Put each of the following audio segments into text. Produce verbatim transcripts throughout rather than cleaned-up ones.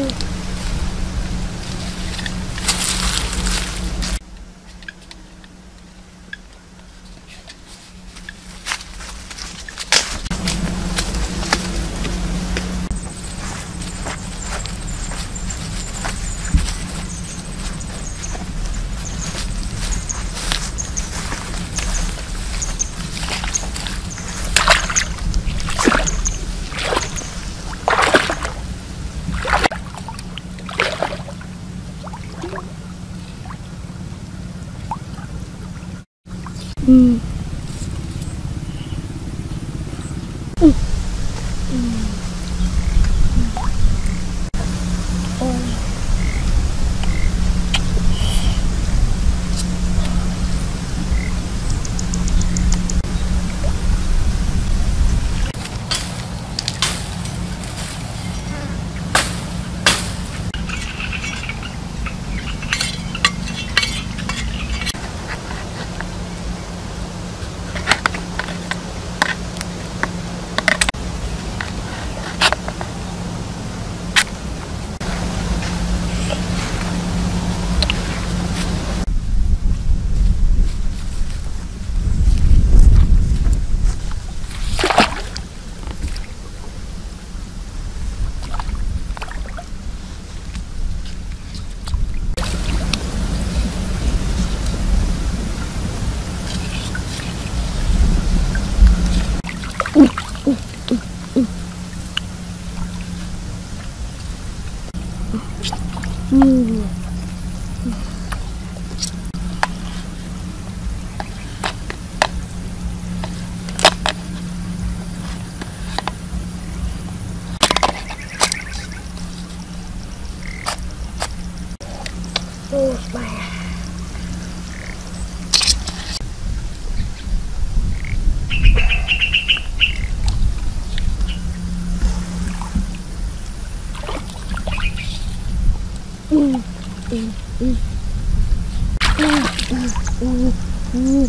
Ừ. Ừ. Ừ. Ừ. Mm. Oh, my. Ooh, ooh, ooh, ooh, ooh, ooh, ooh.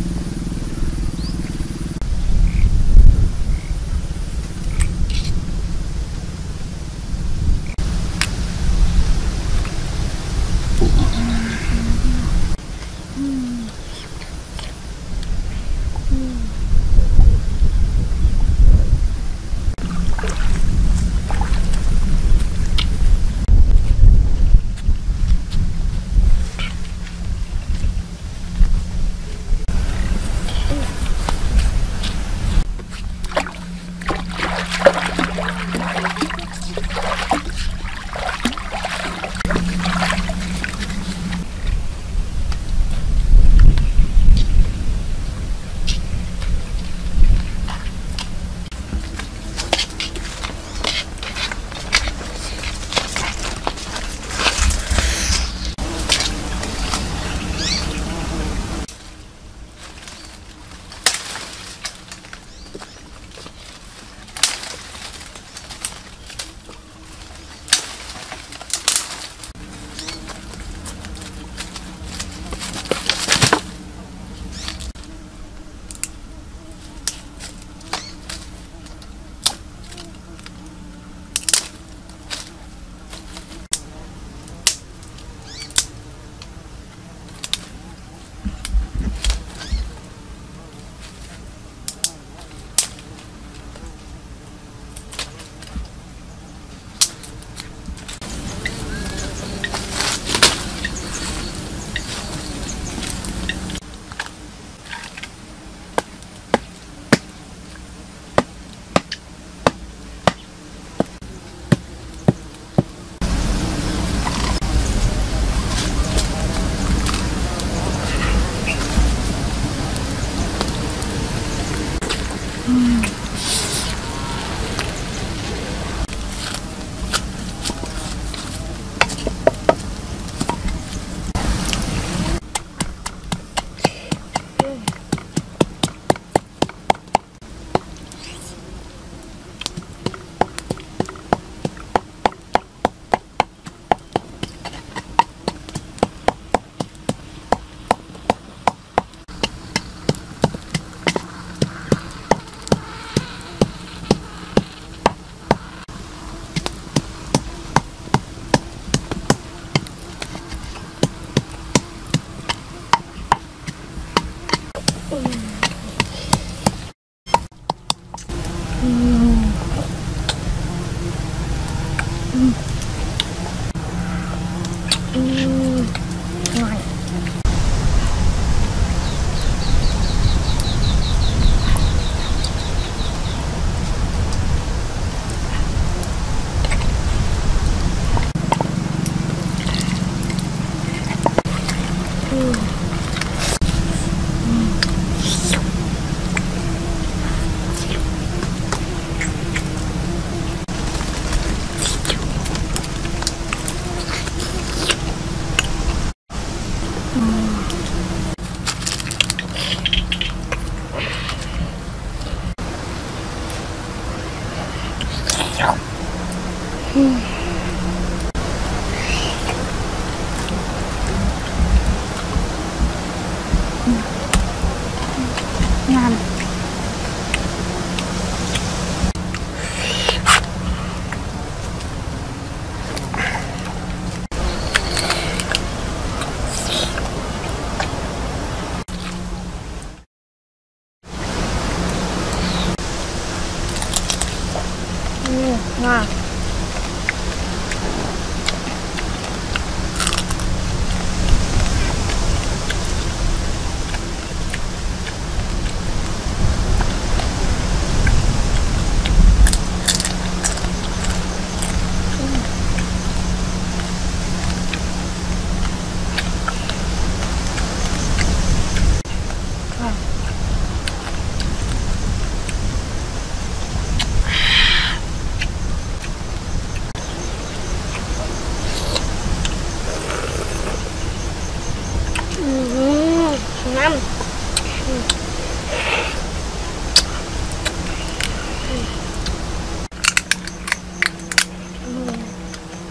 Ngon. Ngon.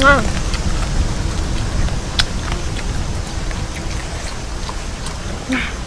Ngon. Ngon.